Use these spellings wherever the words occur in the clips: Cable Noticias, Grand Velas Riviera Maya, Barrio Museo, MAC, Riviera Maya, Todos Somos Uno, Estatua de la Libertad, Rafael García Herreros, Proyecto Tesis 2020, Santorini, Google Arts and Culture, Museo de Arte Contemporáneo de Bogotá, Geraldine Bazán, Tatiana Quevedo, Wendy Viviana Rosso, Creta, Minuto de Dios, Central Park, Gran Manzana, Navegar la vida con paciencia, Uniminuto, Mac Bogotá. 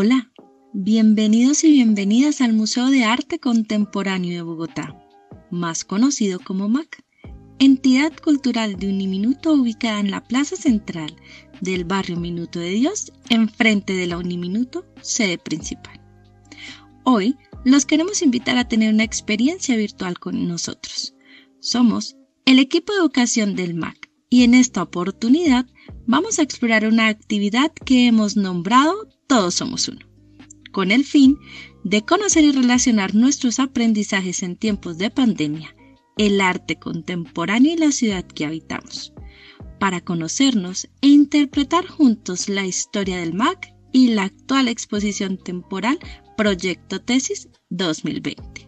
Hola, bienvenidos y bienvenidas al Museo de Arte Contemporáneo de Bogotá, más conocido como MAC, entidad cultural de Uniminuto ubicada en la plaza central del barrio Minuto de Dios, enfrente de la Uniminuto, sede principal. Hoy los queremos invitar a tener una experiencia virtual con nosotros. Somos el equipo de educación del MAC y en esta oportunidad vamos a explorar una actividad que hemos nombrado Todos Somos Uno, con el fin de conocer y relacionar nuestros aprendizajes en tiempos de pandemia, el arte contemporáneo y la ciudad que habitamos, para conocernos e interpretar juntos la historia del MAC y la actual exposición temporal Proyecto Tesis 2020.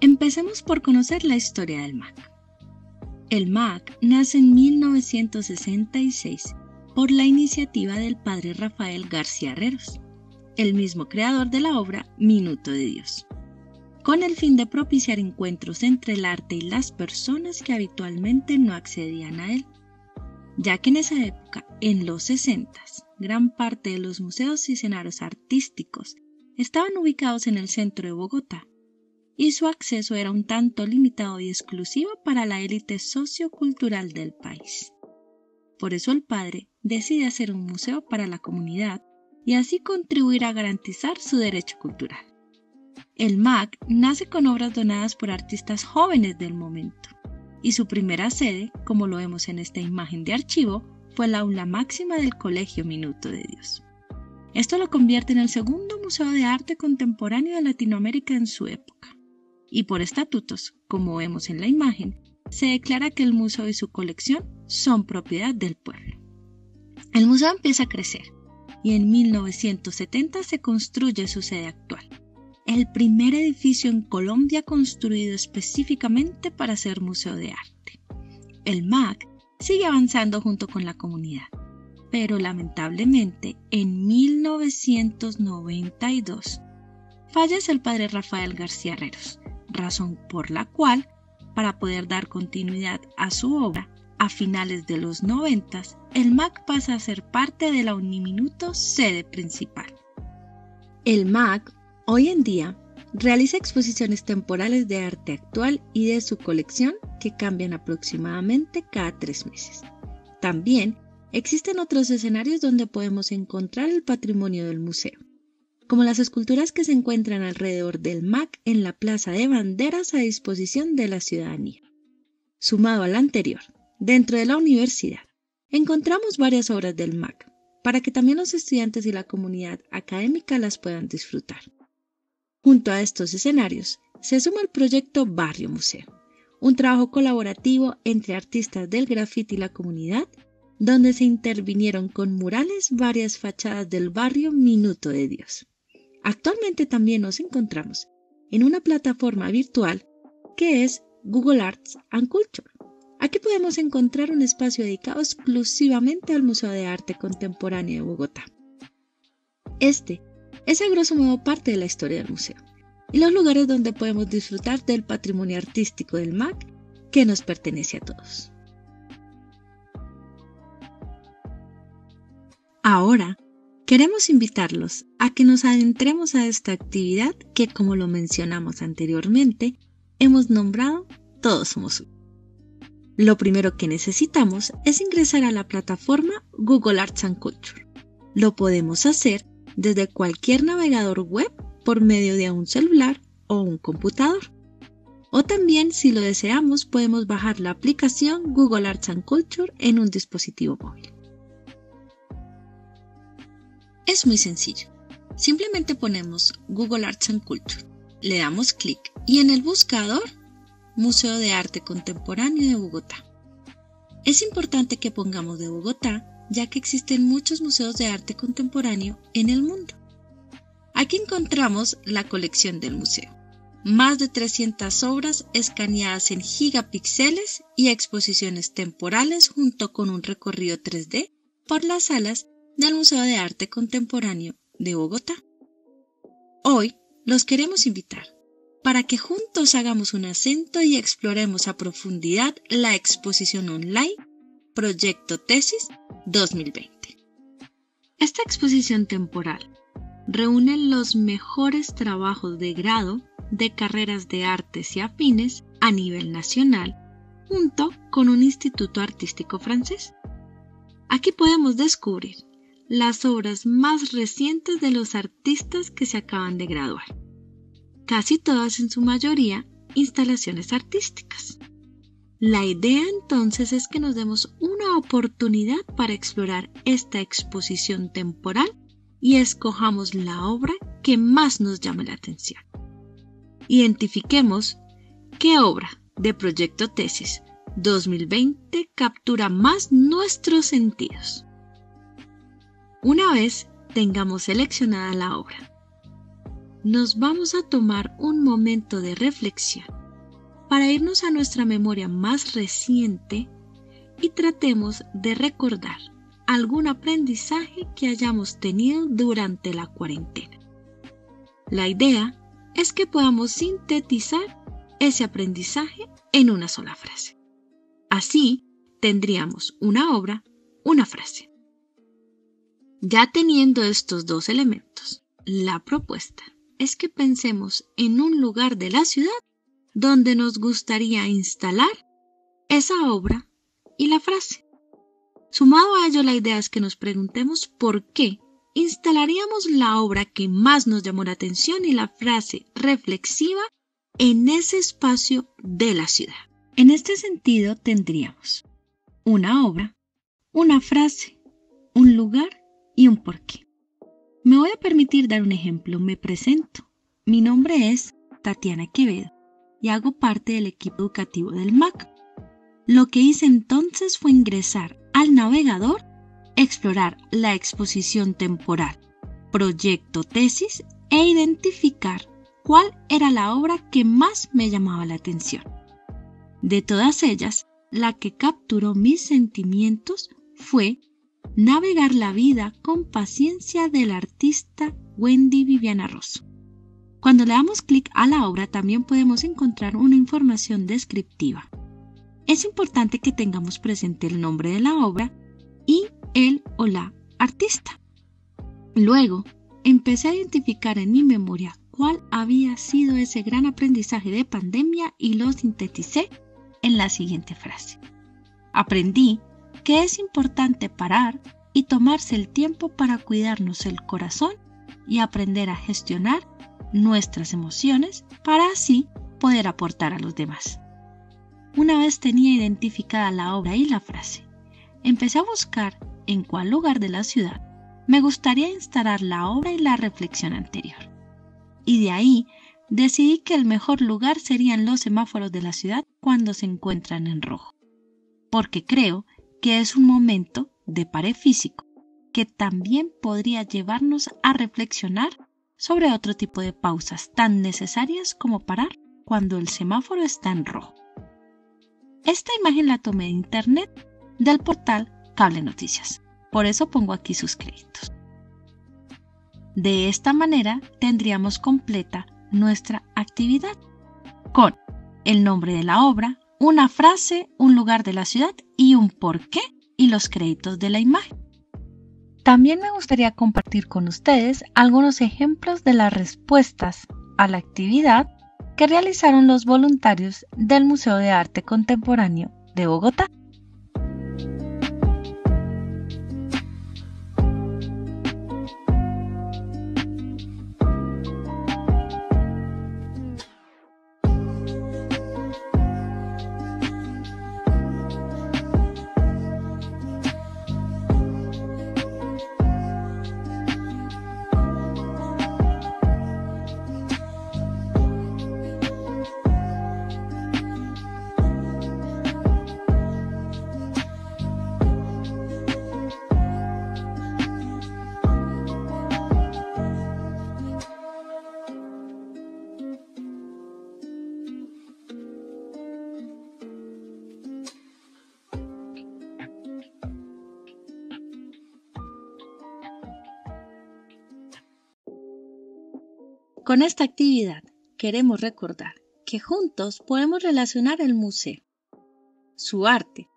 Empecemos por conocer la historia del MAC. El MAC nace en 1966 por la iniciativa del padre Rafael García Herreros, el mismo creador de la obra Minuto de Dios, con el fin de propiciar encuentros entre el arte y las personas que habitualmente no accedían a él, ya que en esa época, en los 60s, gran parte de los museos y escenarios artísticos estaban ubicados en el centro de Bogotá y su acceso era un tanto limitado y exclusivo para la élite sociocultural del país. Por eso el padre decide hacer un museo para la comunidad y así contribuir a garantizar su derecho cultural. El MAC nace con obras donadas por artistas jóvenes del momento, y su primera sede, como lo vemos en esta imagen de archivo, fue el aula máxima del Colegio Minuto de Dios. Esto lo convierte en el segundo museo de arte contemporáneo de Latinoamérica en su época, y por estatutos, como vemos en la imagen, se declara que el museo y su colección son propiedad del pueblo. El museo empieza a crecer y en 1970 se construye su sede actual, el primer edificio en Colombia construido específicamente para ser museo de arte. El MAC sigue avanzando junto con la comunidad, pero lamentablemente en 1992 fallece el padre Rafael García Herreros, razón por la cual, para poder dar continuidad a su obra, a finales de los 90, el MAC pasa a ser parte de la Uniminuto, sede principal. El MAC, hoy en día, realiza exposiciones temporales de arte actual y de su colección que cambian aproximadamente cada 3 meses. También existen otros escenarios donde podemos encontrar el patrimonio del museo, como las esculturas que se encuentran alrededor del MAC en la Plaza de Banderas a disposición de la ciudadanía. Sumado al anterior, dentro de la universidad, encontramos varias obras del MAC, para que también los estudiantes y la comunidad académica las puedan disfrutar. Junto a estos escenarios, se suma el proyecto Barrio Museo, un trabajo colaborativo entre artistas del grafiti y la comunidad, donde se intervinieron con murales varias fachadas del barrio Minuto de Dios. Actualmente también nos encontramos en una plataforma virtual que es Google Arts and Culture. Aquí podemos encontrar un espacio dedicado exclusivamente al Museo de Arte Contemporáneo de Bogotá. Este es a grosso modo parte de la historia del museo y los lugares donde podemos disfrutar del patrimonio artístico del MAC que nos pertenece a todos. Ahora, queremos invitarlos a que nos adentremos a esta actividad que, como lo mencionamos anteriormente, hemos nombrado Todos Somos Uno. Lo primero que necesitamos es ingresar a la plataforma Google Arts and Culture. Lo podemos hacer desde cualquier navegador web por medio de un celular o un computador. O también, si lo deseamos, podemos bajar la aplicación Google Arts and Culture en un dispositivo móvil. Es muy sencillo. Simplemente ponemos Google Arts and Culture, le damos clic y en el buscador Museo de Arte Contemporáneo de Bogotá. Es importante que pongamos de Bogotá, ya que existen muchos museos de arte contemporáneo en el mundo. Aquí encontramos la colección del museo, más de 300 obras escaneadas en gigapíxeles y exposiciones temporales junto con un recorrido 3D por las salas del Museo de Arte Contemporáneo de Bogotá. Hoy los queremos invitar para que juntos hagamos un acento y exploremos a profundidad la exposición online Proyecto Tesis 2020. Esta exposición temporal reúne los mejores trabajos de grado de carreras de artes y afines a nivel nacional, junto con un instituto artístico francés. Aquí podemos descubrir las obras más recientes de los artistas que se acaban de graduar, casi todas en su mayoría instalaciones artísticas. La idea entonces es que nos demos una oportunidad para explorar esta exposición temporal y escojamos la obra que más nos llame la atención. Identifiquemos qué obra de Proyecto Tesis 2020 captura más nuestros sentidos. Una vez tengamos seleccionada la obra, nos vamos a tomar un momento de reflexión para irnos a nuestra memoria más reciente y tratemos de recordar algún aprendizaje que hayamos tenido durante la cuarentena. La idea es que podamos sintetizar ese aprendizaje en una sola frase. Así tendríamos una obra, una frase. Ya teniendo estos dos elementos, la propuesta es que pensemos en un lugar de la ciudad donde nos gustaría instalar esa obra y la frase. Sumado a ello, la idea es que nos preguntemos por qué instalaríamos la obra que más nos llamó la atención y la frase reflexiva en ese espacio de la ciudad. En este sentido tendríamos una obra, una frase, un lugar y un porqué. Me voy a permitir dar un ejemplo. Me presento. Mi nombre es Tatiana Quevedo y hago parte del equipo educativo del MAC. Lo que hice entonces fue ingresar al navegador, explorar la exposición temporal, Proyecto Tesis e identificar cuál era la obra que más me llamaba la atención. De todas ellas, la que capturó mis sentimientos fue Navegar la vida con paciencia del artista Wendy Viviana Rosso. Cuando le damos clic a la obra también podemos encontrar una información descriptiva. Es importante que tengamos presente el nombre de la obra y el o la artista. Luego, empecé a identificar en mi memoria cuál había sido ese gran aprendizaje de pandemia y lo sinteticé en la siguiente frase. Aprendí que es importante parar y tomarse el tiempo para cuidarnos el corazón y aprender a gestionar nuestras emociones para así poder aportar a los demás. Una vez tenía identificada la obra y la frase, empecé a buscar en cuál lugar de la ciudad me gustaría instalar la obra y la reflexión anterior. Y de ahí decidí que el mejor lugar serían los semáforos de la ciudad cuando se encuentran en rojo, porque creo que es un momento de pare físico, que también podría llevarnos a reflexionar sobre otro tipo de pausas tan necesarias como parar cuando el semáforo está en rojo. Esta imagen la tomé de internet del portal Cable Noticias, por eso pongo aquí sus créditos. De esta manera tendríamos completa nuestra actividad con el nombre de la obra, una frase, un lugar de la ciudad y un porqué y los créditos de la imagen. También me gustaría compartir con ustedes algunos ejemplos de las respuestas a la actividad que realizaron los voluntarios del Museo de Arte Contemporáneo de Bogotá. Con esta actividad queremos recordar que juntos podemos relacionar el museo, su arte,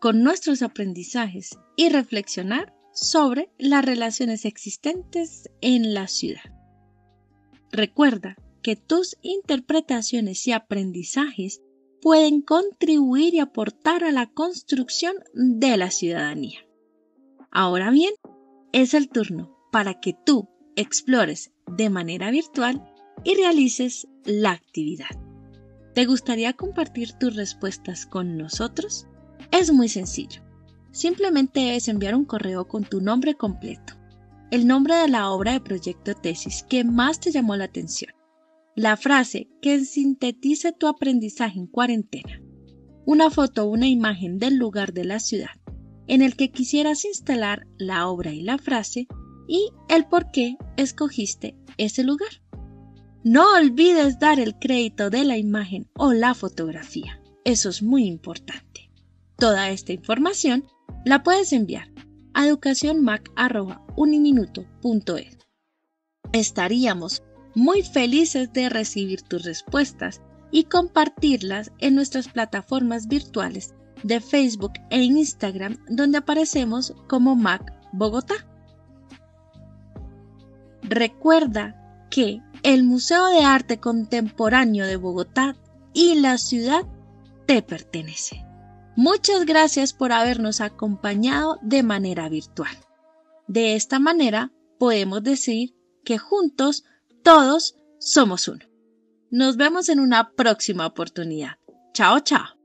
con nuestros aprendizajes y reflexionar sobre las relaciones existentes en la ciudad. Recuerda que tus interpretaciones y aprendizajes pueden contribuir y aportar a la construcción de la ciudadanía. Ahora bien, es el turno para que tú explores de manera virtual y realices la actividad. ¿Te gustaría compartir tus respuestas con nosotros? Es muy sencillo. Simplemente debes enviar un correo con tu nombre completo, el nombre de la obra de proyecto tesis que más te llamó la atención, la frase que sintetice tu aprendizaje en cuarentena, una foto o una imagen del lugar de la ciudad en el que quisieras instalar la obra y la frase y el por qué escogiste ese lugar. No olvides dar el crédito de la imagen o la fotografía, eso es muy importante. Toda esta información la puedes enviar a educacionmac@uniminuto.es. Estaríamos muy felices de recibir tus respuestas y compartirlas en nuestras plataformas virtuales de Facebook e Instagram, donde aparecemos como Mac Bogotá. Recuerda que el Museo de Arte Contemporáneo de Bogotá y la ciudad te pertenece. Muchas gracias por habernos acompañado de manera virtual. De esta manera podemos decir que juntos todos somos uno. Nos vemos en una próxima oportunidad. Chao, chao.